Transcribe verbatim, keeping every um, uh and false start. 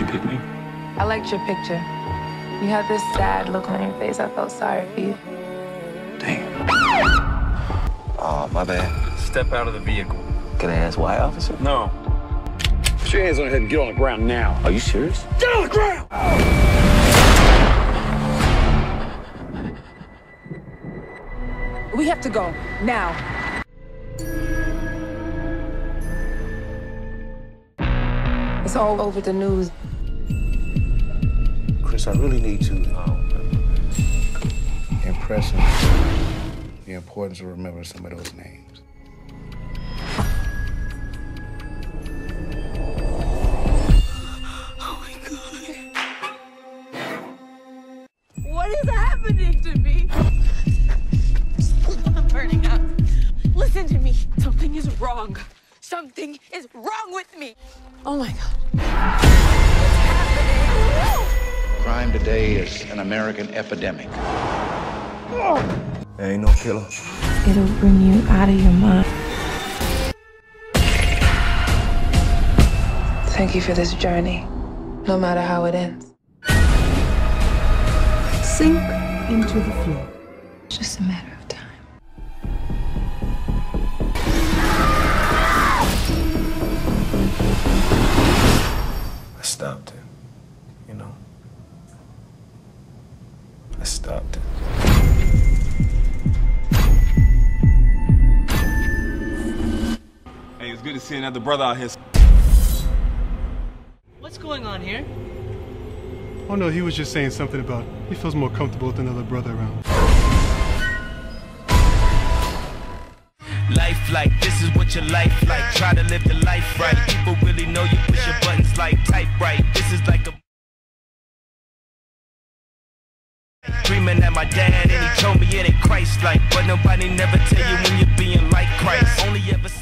you pick me? I liked your picture. You had this sad look on your face. I felt sorry for you. Damn. Oh, my bad. Step out of the vehicle. Can I ask why, officer? No. Put your hands on your head and get on the ground now. Are you serious? Get on the ground! Oh. We have to go, now. It's all over the news. Chris, I really need to um, impress him the importance of remembering some of those names. Oh my God. What is happening to me? I'm burning up. Listen to me. Something is wrong. Something is wrong with me. Oh my God. What's happening? Crime today is an American epidemic. There ain't no killer. It'll bring you out of your mind. Thank you for this journey, no matter how it ends. Sink into the floor. It's just a matter of time. I stopped it, you know. I stopped it. Hey, it's good to see another brother out here. What's going on here? Oh no, he was just saying something about he feels more comfortable with another brother around. Life like, this is what your life like. Try to live the life right. People really know you push your buttons like type right. This is like a dreaming at my dad and he told me it ain't Christ like. But nobody never tell you when you're being like Christ. Only ever